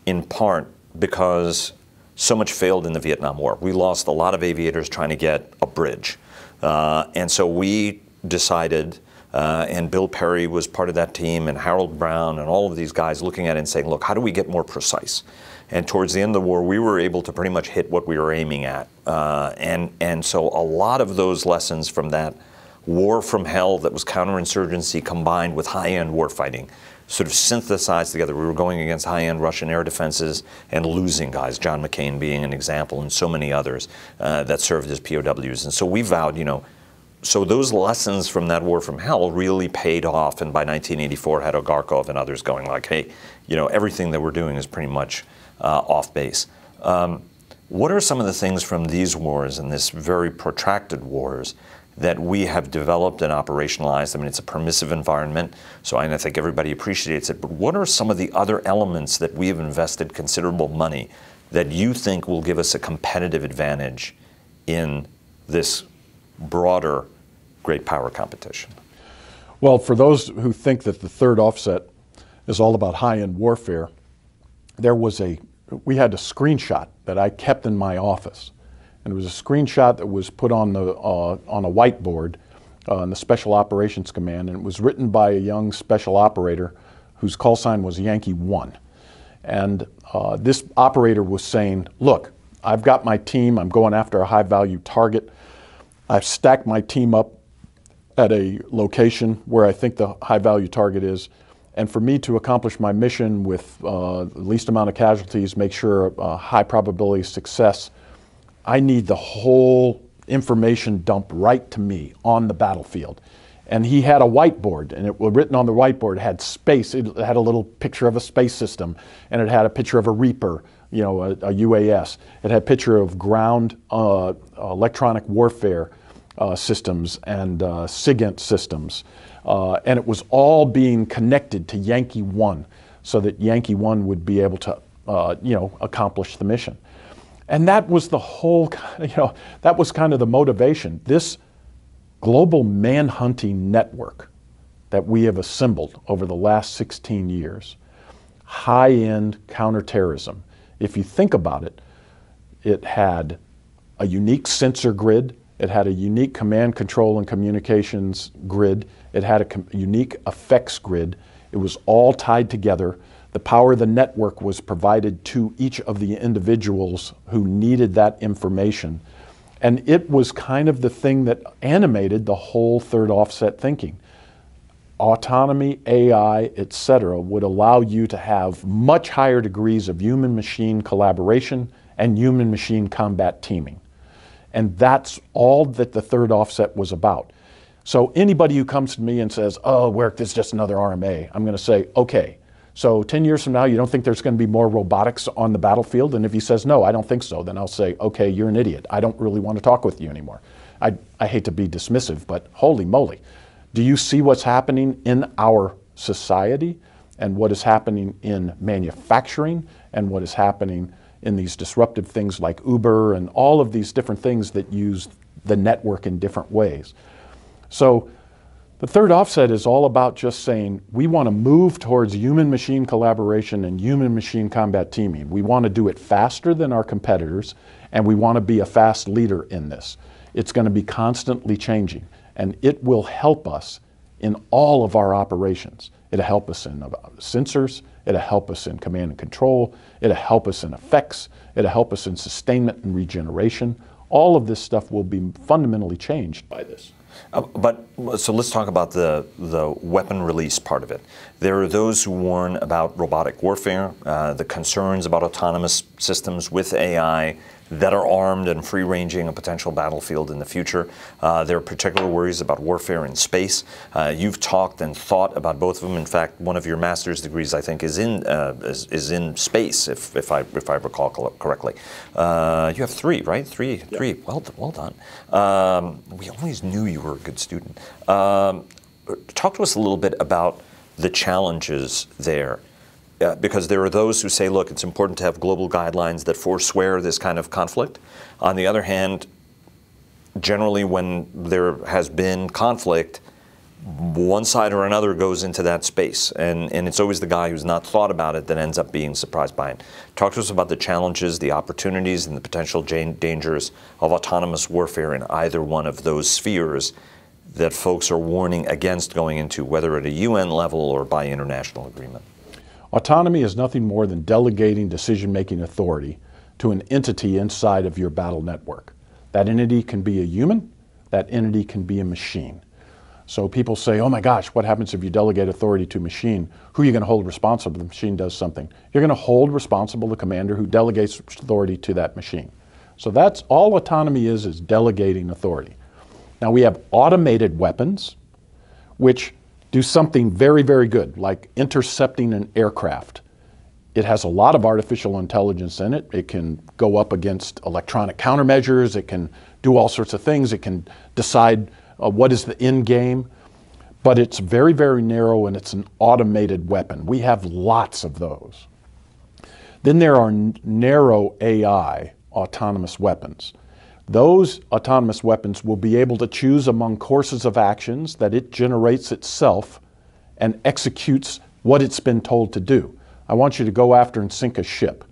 in part because so much failed in the Vietnam War. We lost a lot of aviators trying to get a bridge, and so we decided. And Bill Perry was part of that team, and Harold Brown, and all of these guys looking at it and saying, look, how do we get more precise? And towards the end of the war, we were able to pretty much hit what we were aiming at. And so a lot of those lessons from that war from hell that was counterinsurgency combined with high-end warfighting sort of synthesized together. We were going against high-end Russian air defenses and losing guys, John McCain being an example, and so many others that served as POWs. And so we vowed, you know, so those lessons from that war from hell really paid off, and by 1984 had Ogarkov and others going like, hey, you know, everything that we're doing is pretty much off base. What are some of the things from these wars and this very protracted wars that we have developed and operationalized? I mean, it's a permissive environment, so I think everybody appreciates it, but what are some of the other elements that we have invested considerable money that you think will give us a competitive advantage in this broader great power competition? Well, for those who think that the third offset is all about high-end warfare, there was we had a screenshot that I kept in my office, and it was a screenshot that was put on the on a whiteboard in the Special Operations Command, and it was written by a young special operator whose call sign was Yankee One, and this operator was saying, "Look, I've got my team. I'm going after a high-value target. I've stacked my team up at a location where I think the high-value target is, and for me to accomplish my mission with the least amount of casualties, make sure a high probability of success, I need the whole information dump right to me on the battlefield." And he had a whiteboard, and it was written on the whiteboard, had space, it had a little picture of a space system, and it had a picture of a Reaper, you know, a UAS. It had a picture of ground electronic warfare systems and SIGINT systems, and it was all being connected to Yankee One, so that Yankee One would be able to, you know, accomplish the mission. And that was the whole, you know, that was kind of the motivation. This global manhunting network that we have assembled over the last 16 years, high-end counterterrorism. If you think about it, it had a unique sensor grid. It had a unique command, control, and communications grid. It had a unique effects grid. It was all tied together. The power of the network was provided to each of the individuals who needed that information. And it was kind of the thing that animated the whole third offset thinking. Autonomy, AI, etc., would allow you to have much higher degrees of human-machine collaboration and human-machine combat teaming. And that's all that the third offset was about. So anybody who comes to me and says, "Oh, Work, this is just another RMA," I'm going to say, okay, so 10 years from now, you don't think there's going to be more robotics on the battlefield? And if he says, "No, I don't think so," then I'll say, okay, you're an idiot. I don't really want to talk with you anymore. I hate to be dismissive, but holy moly. Do you see what's happening in our society and what is happening in manufacturing and what is happening in these disruptive things like Uber and all of these different things that use the network in different ways? So the third offset is all about just saying we want to move towards human-machine collaboration and human-machine combat teaming. We want to do it faster than our competitors, and we want to be a fast leader in this. It's going to be constantly changing, and it will help us in all of our operations. It'll help us in sensors, it'll help us in command and control, it'll help us in effects, it'll help us in sustainment and regeneration. All of this stuff will be fundamentally changed by this. So let's talk about the weapon release part of it. There are those who warn about robotic warfare, the concerns about autonomous systems with AI that are armed and free-ranging a potential battlefield in the future. There are particular worries about warfare in space. You've talked and thought about both of them. In fact, one of your master's degrees, I think, is in space, if I recall correctly. You have three, right? Three. Well done. We always knew you were a good student. Talk to us a little bit about the challenges there. Because there are those who say, look, it's important to have global guidelines that forswear this kind of conflict. On the other hand, generally when there has been conflict, one side or another goes into that space. And it's always the guy who's not thought about it that ends up being surprised by it. Talk to us about the challenges, the opportunities, and the potential dangers of autonomous warfare in either one of those spheres that folks are warning against going into, whether at a UN level or by international agreement. Autonomy is nothing more than delegating decision-making authority to an entity inside of your battle network. That entity can be a human, that entity can be a machine. So people say, oh my gosh, what happens if you delegate authority to a machine? Who are you going to hold responsible if the machine does something? You're going to hold responsible the commander who delegates authority to that machine. So that's all autonomy is delegating authority. Now we have automated weapons, which do something very, very good, like intercepting an aircraft. It has a lot of artificial intelligence in it. It can go up against electronic countermeasures. It can do all sorts of things. It can decide what is the end game. But it's very, very narrow, and it's an automated weapon. We have lots of those. Then there are narrow AI autonomous weapons. Those autonomous weapons will be able to choose among courses of actions that it generates itself and executes what it's been told to do. I want you to go after and sink a ship.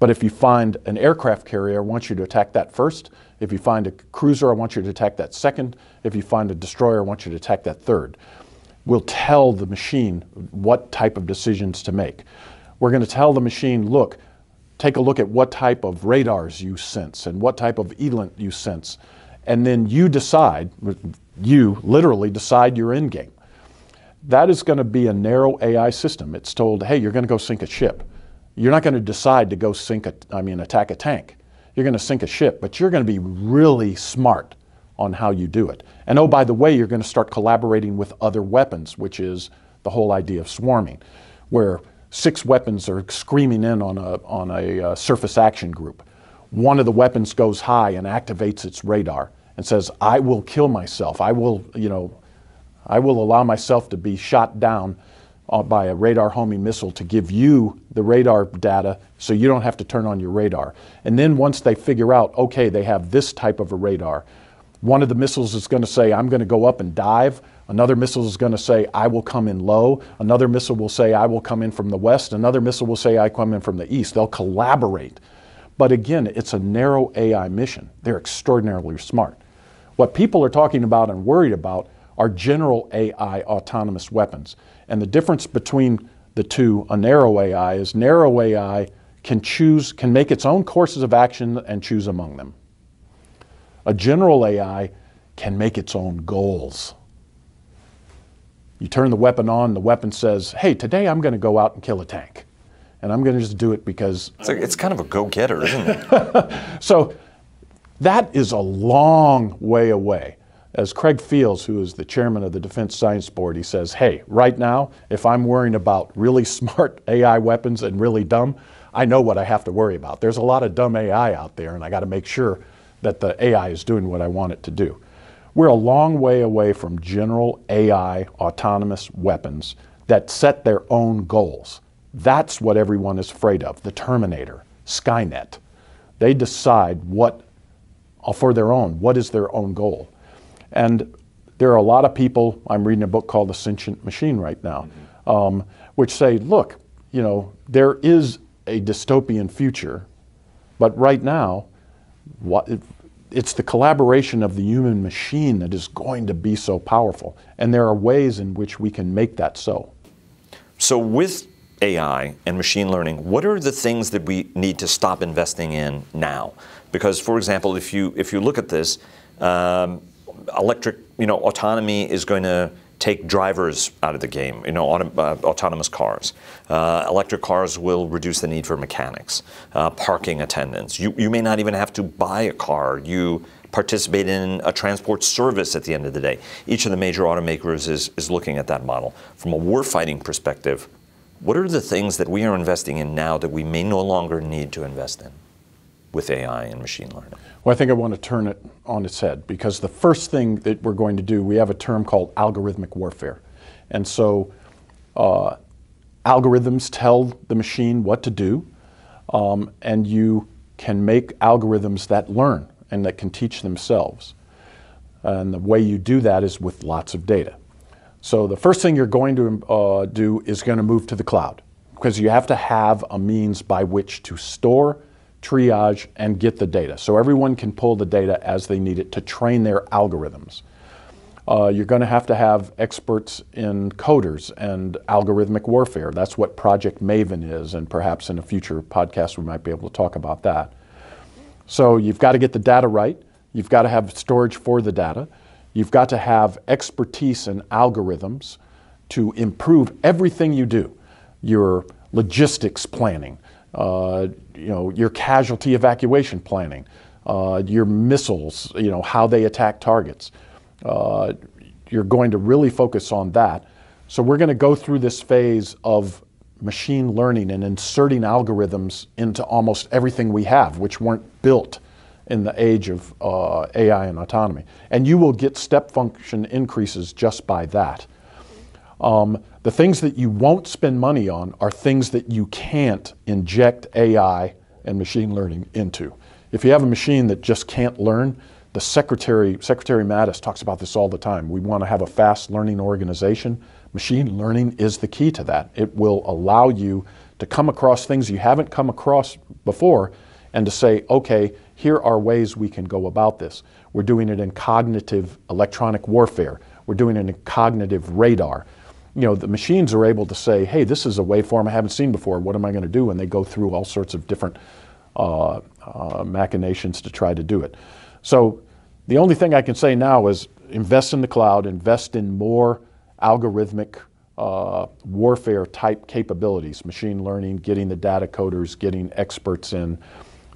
But if you find an aircraft carrier, I want you to attack that first. If you find a cruiser, I want you to attack that second. If you find a destroyer, I want you to attack that third. We'll tell the machine what type of decisions to make. We're going to tell the machine, look, take a look at what type of radars you sense and what type of ELINT you sense. And then you decide, you literally decide your end game. That is going to be a narrow AI system. It's told, hey, you're going to go sink a ship. You're not going to decide to go attack a tank. You're going to sink a ship, but you're going to be really smart on how you do it. And oh, by the way, you're going to start collaborating with other weapons, which is the whole idea of swarming, where 6 weapons are screaming in on a surface action group. One of the weapons goes high and activates its radar and says, I will kill myself. I will allow myself to be shot down by a radar homing missile to give you the radar data so you don't have to turn on your radar. And then once they figure out, okay, they have this type of a radar, one of the missiles is going to say, I'm going to go up and dive. Another missile is going to say, I will come in low. Another missile will say, I will come in from the west. Another missile will say, I come in from the east. They'll collaborate. But again, it's a narrow AI mission. They're extraordinarily smart. What people are talking about and worried about are general AI autonomous weapons. And the difference between the two, a narrow AI, is narrow AI can make its own courses of action and choose among them. A general AI can make its own goals. You turn the weapon on, the weapon says, hey, today I'm going to go out and kill a tank. And I'm going to just do it because... It's kind of a go-getter, isn't it? So that is a long way away. As Craig Fields, who is the chairman of the Defense Science Board, he says, hey, right now, if I'm worrying about really smart AI weapons and really dumb, I know what I have to worry about. There's a lot of dumb AI out there, and I got to make sure that the AI is doing what I want it to do. We're a long way away from general AI autonomous weapons that set their own goals. That's what everyone is afraid of, the Terminator, Skynet. They decide what, for their own, what is their own goal. And there are a lot of people, I'm reading a book called The Sentient Machine right now, which say, look, you know, there is a dystopian future, but right now, it's the collaboration of the human machine that is going to be so powerful. And there are ways in which we can make that so. So with AI and machine learning, what are the things that we need to stop investing in now? Because, for example, if you look at this, electric, autonomy is going to take drivers out of the game, autonomous cars. Electric cars will reduce the need for mechanics, parking attendants. You may not even have to buy a car. You participate in a transport service at the end of the day. Each of the major automakers is looking at that model. From a warfighting perspective, what are the things that we are investing in now that we may no longer need to invest in with AI and machine learning? Well, I think I want to turn it on its head, because the first thing that we're going to do, we have a term called algorithmic warfare. And so algorithms tell the machine what to do, and you can make algorithms that learn and that can teach themselves. And the way you do that is with lots of data. So the first thing you're going to do is going to move to the cloud, because you have to have a means by which to store, triage, and get the data. So everyone can pull the data as they need it to train their algorithms. You're going to have experts in coders and algorithmic warfare. That's what Project Maven is, and perhaps in a future podcast we might be able to talk about that. So you've got to get the data right. You've got to have storage for the data. You've got to have expertise in algorithms to improve everything you do. Your logistics planning, your casualty evacuation planning, your missiles, how they attack targets. You're going to really focus on that. So we're going to go through this phase of machine learning and inserting algorithms into almost everything we have, which weren't built in the age of AI and autonomy. And you will get step function increases just by that. The things that you won't spend money on are things that you can't inject AI and machine learning into. If you have a machine that just can't learn, the Secretary Mattis talks about this all the time. We want to have a fast learning organization. Machine learning is the key to that. It will allow you to come across things you haven't come across before and to say, okay, here are ways we can go about this. We're doing it in cognitive electronic warfare. We're doing it in cognitive radar. The machines are able to say, hey, this is a waveform I haven't seen before. What am I going to do? And they go through all sorts of different machinations to try to do it. So the only thing I can say now is invest in the cloud, invest in more algorithmic warfare type capabilities, machine learning, getting the data coders, getting experts in,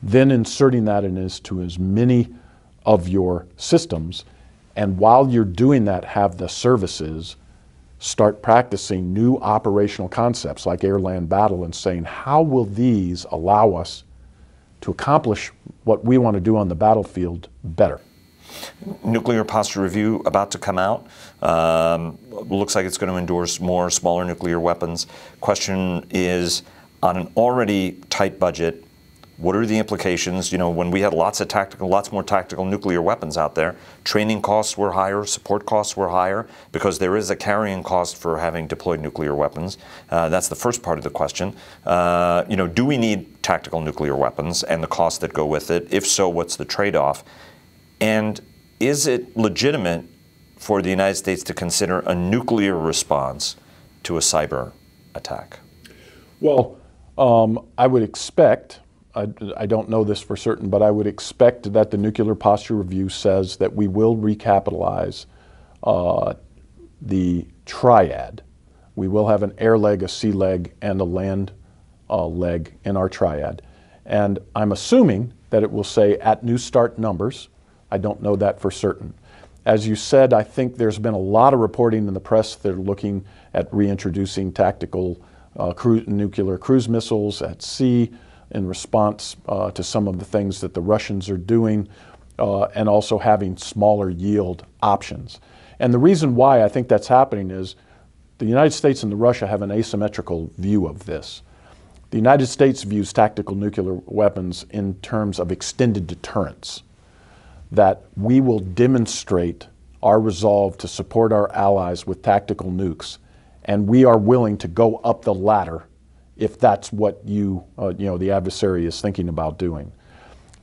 then inserting that into as many of your systems. And while you're doing that, have the services start practicing new operational concepts like air, land, battle, and saying, how will these allow us to accomplish what we want to do on the battlefield better? Nuclear posture review about to come out. Looks like it's going to endorse more smaller nuclear weapons. Question is, on an already tight budget, what are the implications? When we had lots more tactical nuclear weapons out there, training costs were higher, support costs were higher, because there is a carrying cost for having deployed nuclear weapons. That's the first part of the question. Do we need tactical nuclear weapons and the costs that go with it? If so, what's the trade-off? And is it legitimate for the United States to consider a nuclear response to a cyber attack? Well, I would expect, I don't know this for certain, but I would expect that the Nuclear Posture Review says that we will recapitalize the triad. We will have an air leg, a sea leg, and a land leg in our triad. And I'm assuming that it will say at New START numbers. I don't know that for certain. As you said, I think there's been a lot of reporting in the press that are looking at reintroducing tactical nuclear cruise missiles at sea in response to some of the things that the Russians are doing, and also having smaller yield options. And the reason why I think that's happening is the United States and Russia have an asymmetrical view of this. The United States views tactical nuclear weapons in terms of extended deterrence, that we will demonstrate our resolve to support our allies with tactical nukes, and we are willing to go up the ladder if that's what you, the adversary is thinking about doing.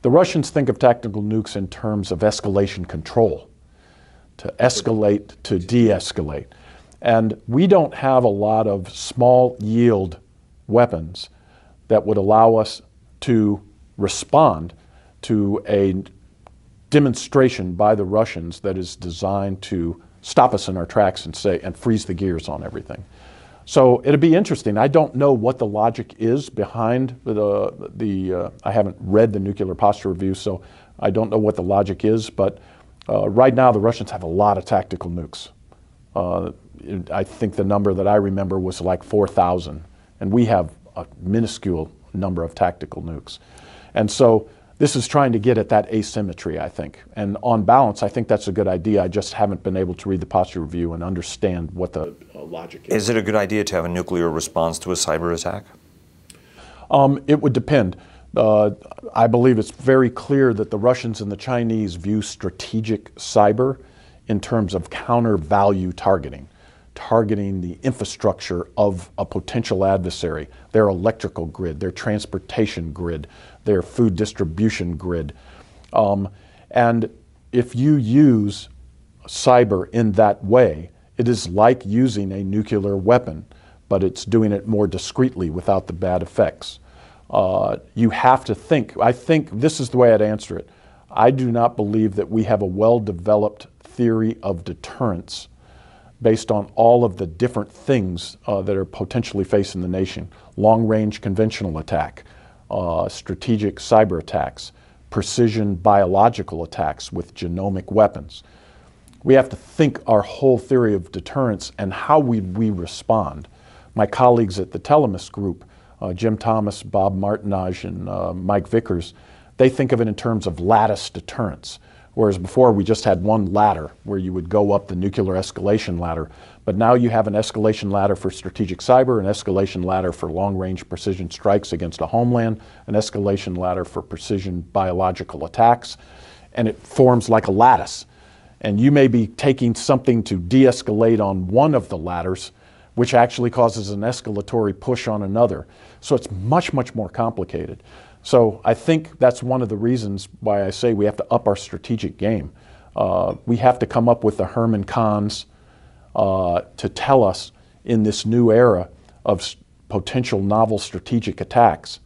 The Russians think of tactical nukes in terms of escalation control, to escalate, to de-escalate. And we don't have a lot of small yield weapons that would allow us to respond to a demonstration by the Russians that is designed to stop us in our tracks and say, and freeze the gears on everything. So it'll be interesting. I don't know what the logic is behind the I haven't read the nuclear posture review, so I don't know what the logic is, but right now the Russians have a lot of tactical nukes. I think the number that I remember was like 4,000, and we have a minuscule number of tactical nukes. And so this is trying to get at that asymmetry, I think. And on balance, I think that's a good idea. I just haven't been able to read the posture review and understand what the logic is. Is it a good idea to have a nuclear response to a cyber attack? It would depend. I believe it's very clear that the Russians and the Chinese view strategic cyber in terms of counter-value targeting, targeting the infrastructure of a potential adversary, their electrical grid, their transportation grid, their food distribution grid. And if you use cyber in that way, it is like using a nuclear weapon, but it's doing it more discreetly without the bad effects. You have to think. I think this is the way I'd answer it. I do not believe that we have a well-developed theory of deterrence based on all of the different things that are potentially facing the nation. Long-range conventional attack, strategic cyber attacks, precision biological attacks with genomic weapons. We have to think our whole theory of deterrence and how we respond. My colleagues at the Telemus Group, Jim Thomas, Bob Martinage, and Mike Vickers, they think of it in terms of lattice deterrence. Whereas before we just had one ladder where you would go up the nuclear escalation ladder. But now you have an escalation ladder for strategic cyber, an escalation ladder for long-range precision strikes against a homeland, an escalation ladder for precision biological attacks, and it forms like a lattice. And you may be taking something to de-escalate on one of the ladders, which actually causes an escalatory push on another. So it's much, much more complicated. So I think that's one of the reasons why I say we have to up our strategic game. We have to come up with the Herman Kahns to tell us in this new era of potential novel strategic attacks,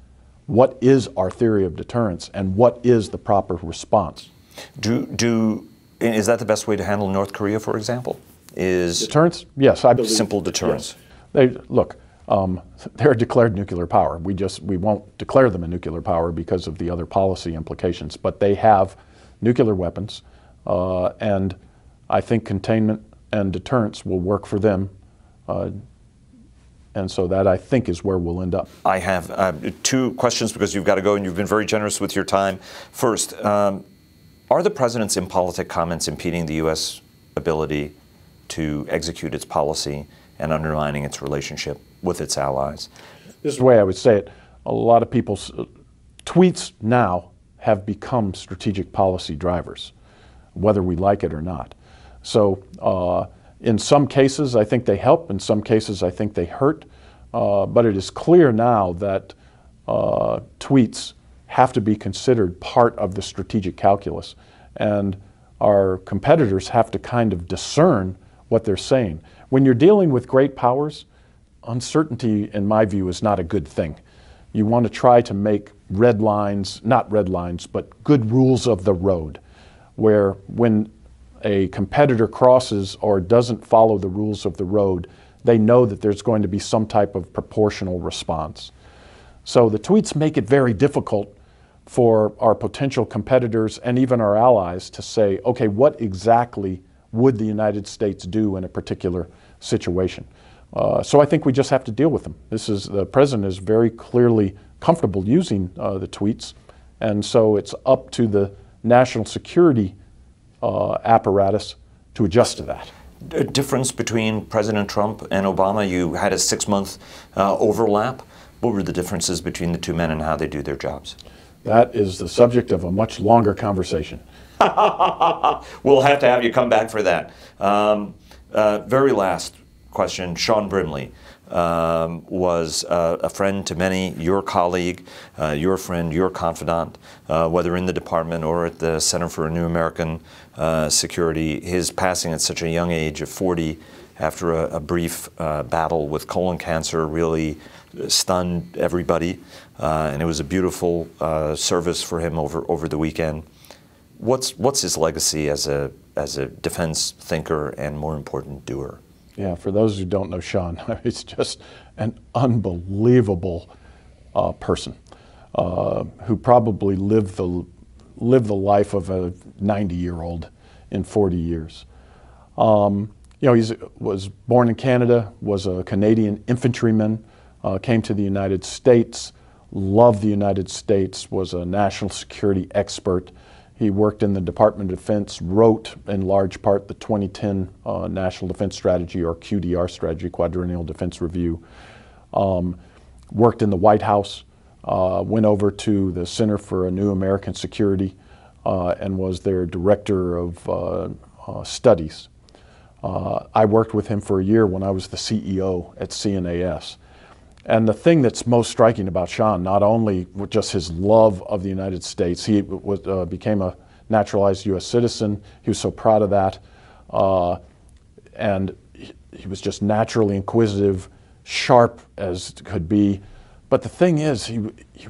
what is our theory of deterrence and what is the proper response? Is that the best way to handle North Korea, for example? Is deterrence? Yes, I believe simple deterrence. Yes. They, look. They're a declared nuclear power. We won't declare them a nuclear power because of the other policy implications, but they have nuclear weapons, and I think containment and deterrence will work for them, and so that, I think, is where we'll end up. I have two questions because you've got to go, and you've been very generous with your time. First, are the President's impolitic comments impeding the U.S. ability to execute its policy and undermining its relationship with its allies? This is the way I would say it. A lot of people's tweets now have become strategic policy drivers, whether we like it or not. So in some cases, I think they help. In some cases, I think they hurt. But it is clear now that tweets have to be considered part of the strategic calculus. And our competitors have to kind of discern what they're saying. When you're dealing with great powers, uncertainty, in my view, is not a good thing. You want to try to make red lines, not red lines, but good rules of the road, where when a competitor crosses or doesn't follow the rules of the road, they know that there's going to be some type of proportional response. So the tweets make it very difficult for our potential competitors and even our allies to say, okay, what exactly would the United States do in a particular situation? So I think we just have to deal with them. The President is very clearly comfortable using the tweets, and so it's up to the national security apparatus to adjust to that. The difference between President Trump and Obama, you had a 6-month overlap. What were the differences between the two men and how they do their jobs? That is the subject of a much longer conversation. We'll have to have you come back for that. Very last question. Sean Brimley was a friend to many, your colleague, your friend, your confidant, whether in the department or at the Center for a New American Security. His passing at such a young age of 40 after a brief battle with colon cancer really stunned everybody, and it was a beautiful service for him over the weekend. what's his legacy as a defense thinker and, more important, doer? Yeah, for those who don't know Sean, he's just an unbelievable person who probably lived the life of a 90-year-old in 40 years. You know, he was born in Canada, was a Canadian infantryman, came to the United States, loved the United States, was a national security expert. He worked in the Department of Defense, wrote in large part the 2010 National Defense Strategy, or QDR strategy, Quadrennial Defense Review, worked in the White House, went over to the Center for a New American Security, and was their director of studies. I worked with him for a year when I was the CEO at CNAS. And the thing that's most striking about Sean, not only just his love of the United States, he was, became a naturalized U.S. citizen. He was so proud of that. And he was just naturally inquisitive, sharp as could be. But the thing is, he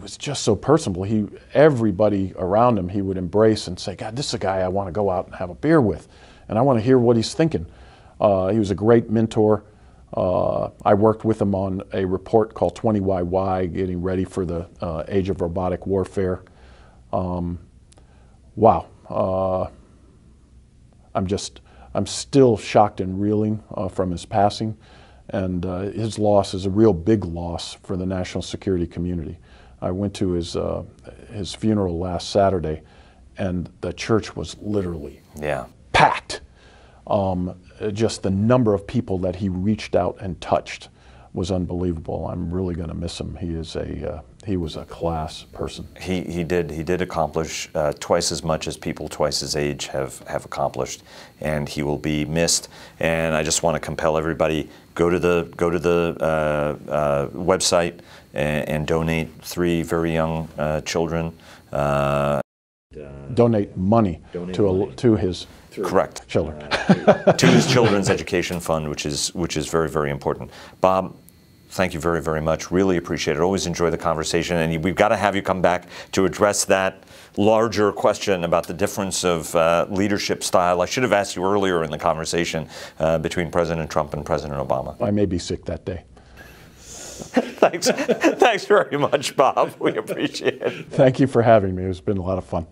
was just so personable. Everybody around him he would embrace and say, God, this is a guy I want to go out and have a beer with, and I want to hear what he's thinking. He was a great mentor. I worked with him on a report called 20YY, getting ready for the age of robotic warfare. Wow. I'm still shocked and reeling from his passing. And his loss is a real big loss for the national security community. I went to his funeral last Saturday, and the church was literally packed. Just the number of people that he reached out and touched was unbelievable. I'm really going to miss him. He is he was a class person. He did accomplish twice as much as people twice his age have accomplished, and he will be missed. And I just want to compel everybody, go to the website and donate 3 very young children. Donate money to his. Correct. Children. To his children's education fund, which is very, very important. Bob, thank you very, very much. Really appreciate it. Always enjoy the conversation, and we've got to have you come back to address that larger question about the difference of leadership style. I should have asked you earlier in the conversation between President Trump and President Obama. I may be sick that day. Thanks very much, Bob. We appreciate it. Thank you for having me. It's been a lot of fun.